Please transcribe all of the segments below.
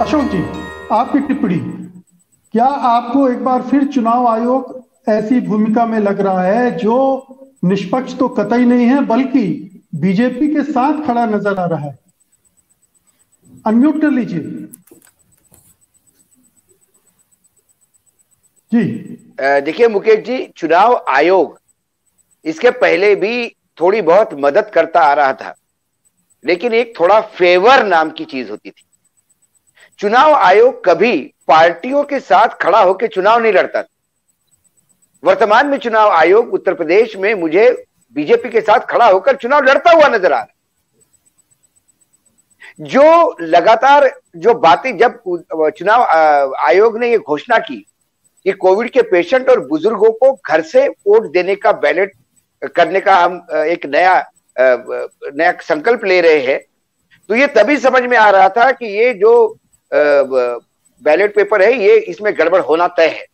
अशोक जी, आपकी टिप्पणी, क्या आपको एक बार फिर चुनाव आयोग ऐसी भूमिका में लग रहा है जो निष्पक्ष तो कतई नहीं है बल्कि बीजेपी के साथ खड़ा नजर आ रहा है? अनम्यूट कर लीजिए जी। देखिए मुकेश जी, चुनाव आयोग इसके पहले भी थोड़ी बहुत मदद करता आ रहा था, लेकिन एक थोड़ा फेवर नाम की चीज होती थी। चुनाव आयोग कभी पार्टियों के साथ खड़ा होकर चुनाव नहीं लड़ता था। वर्तमान में चुनाव आयोग उत्तर प्रदेश में मुझे बीजेपी के साथ खड़ा होकर चुनाव लड़ता हुआ नजर आ रहा है। जो लगातार जो बातें, जब चुनाव आयोग ने यह घोषणा की कि कोविड के पेशेंट और बुजुर्गों को घर से वोट देने का, बैलेट करने का हम एक नया संकल्प ले रहे हैं, तो ये तभी समझ में आ रहा था कि ये जो बैलेट पेपर है, ये इसमें गड़बड़ होना तय है।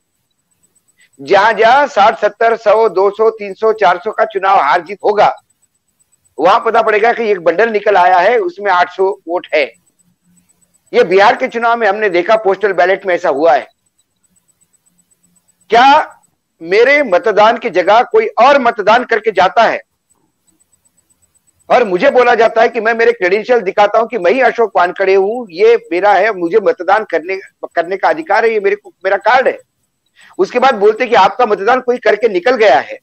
जहां जहां 60, 70, 100, 200, 300, 400 का चुनाव हार जीत होगा, वहां पता पड़ेगा कि एक बंडल निकल आया है, उसमें 800 वोट है। ये बिहार के चुनाव में हमने देखा, पोस्टल बैलेट में ऐसा हुआ है। क्या मेरे मतदान की जगह कोई और मतदान करके जाता है और मुझे बोला जाता है कि मैं मेरे क्रेडेंशियल दिखाता हूं कि मैं ही अशोक वानखेड़े हूं, ये मेरा है, मुझे मतदान करने का अधिकार है, ये मेरा कार्ड है। उसके बाद बोलते कि आपका मतदान कोई करके निकल गया है।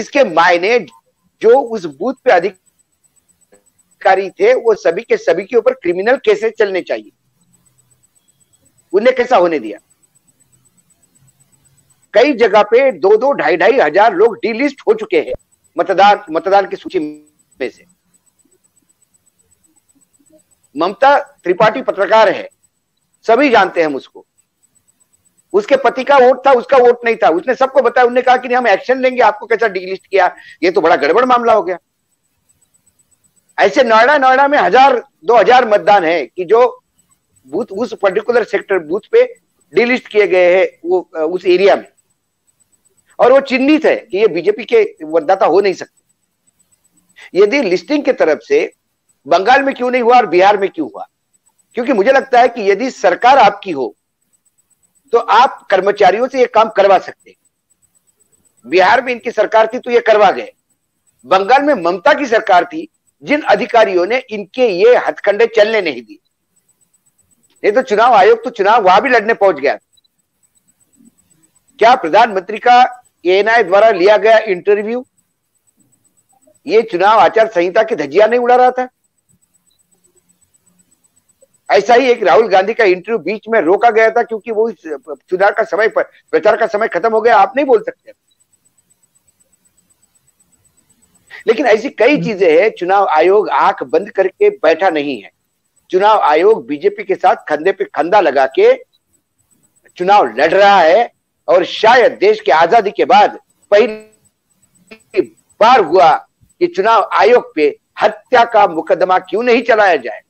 इसके मायने जो उस बूथ पे अधिकारी थे, वो सभी के ऊपर क्रिमिनल केसेस चलने चाहिए। उन्हें कैसा होने दिया? कई जगह पे 2-2, 2,500 लोग डीलिस्ट हो चुके हैं मतदान की सूची में से। ममता त्रिपाठी पत्रकार है, सभी जानते हैं उसको। उसके पति का वोट था, उसका वोट नहीं था। उसने सबको बताया, उन्होंने कहा कि नहीं, हम एक्शन लेंगे, आपको कैसा डीलिस्ट किया, ये तो बड़ा गड़बड़ मामला हो गया। ऐसे नोएडा में 1000-2000 मतदान है कि जो बूथ, उस पर्टिकुलर सेक्टर बूथ पे डीलिस्ट किए गए हैं, वो उस एरिया में, और वो चिन्हित है कि ये बीजेपी के मतदाता हो नहीं सकते। यदि लिस्टिंग की तरफ से बंगाल में क्यों नहीं हुआ और बिहार में क्यों हुआ? क्योंकि मुझे लगता है कि यदि सरकार आपकी हो तो आप कर्मचारियों से ये काम करवा सकते। बिहार में इनकी सरकार थी तो ये करवा गए, बंगाल में ममता की सरकार थी, जिन अधिकारियों ने इनके ये हथकंडे चलने नहीं दिए। नहीं तो चुनाव आयोग तो चुनाव वहां भी लड़ने पहुंच गया। क्या प्रधानमंत्री का एएनआई द्वारा लिया गया इंटरव्यू ये चुनाव आचार संहिता की धज्जियां नहीं उड़ा रहा था? ऐसा ही एक राहुल गांधी का इंटरव्यू बीच में रोका गया था क्योंकि वो चुनाव का समय, प्रचार का समय खत्म हो गया, आप नहीं बोल सकते। लेकिन ऐसी कई चीजें हैं। चुनाव आयोग आंख बंद करके बैठा नहीं है। चुनाव आयोग बीजेपी के साथ कंधे पे कंधा लगा के चुनाव लड़ रहा है, और शायद देश की आजादी के बाद पहली बार हुआ कि चुनाव आयोग पे हत्या का मुकदमा क्यों नहीं चलाया जाए।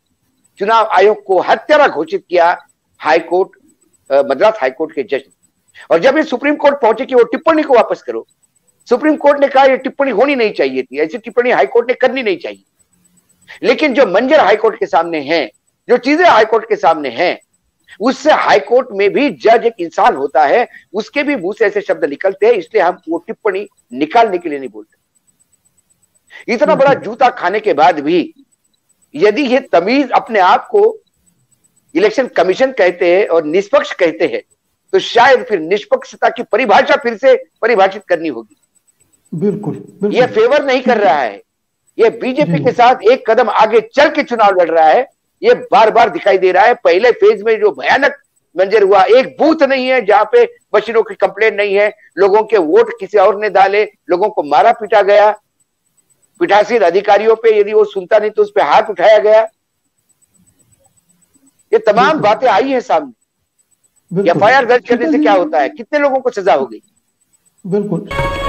चुनाव आयोग को हत्यारा घोषित किया मद्रास हाई कोर्ट के जज। और जब ये सुप्रीम कोर्ट पहुंचे कि वो टिप्पणी को वापस करो, सुप्रीम कोर्ट ने कहा ये टिप्पणी होनी नहीं चाहिए थी, ऐसी टिप्पणी हाई कोर्ट ने करनी नहीं चाहिए। लेकिन जो मंजर हाई कोर्ट के सामने है, जो चीजें हाई कोर्ट के सामने हैं, उससे हाई कोर्ट में भी जज एक इंसान होता है, उसके भी मुंह से ऐसे शब्द निकलते हैं, इसलिए हम वो टिप्पणी निकालने के लिए नहीं बोलते। इतना बड़ा जूता खाने के बाद भी यदि ये तमीज अपने आप को इलेक्शन कमीशन कहते हैं और निष्पक्ष कहते हैं, तो शायद फिर निष्पक्षता की परिभाषा फिर से परिभाषित करनी होगी। बिल्कुल। ये फेवर नहीं कर रहा है, ये बीजेपी के साथ एक कदम आगे चल के चुनाव लड़ रहा है। ये बार बार दिखाई दे रहा है। पहले फेज में जो भयानक मंजर हुआ, एक बूथ नहीं है जहां पे मशीनों की कंप्लेंट नहीं है, लोगों के वोट किसी और ने डाले, लोगों को मारा पीटा गया, पीठासीन अधिकारियों पे यदि वो सुनता नहीं तो उस पे हाथ उठाया गया। ये तमाम बातें आई हैं सामने। एफआईआर दर्ज करने से क्या होता है? कितने लोगों को सजा हो गई? बिल्कुल।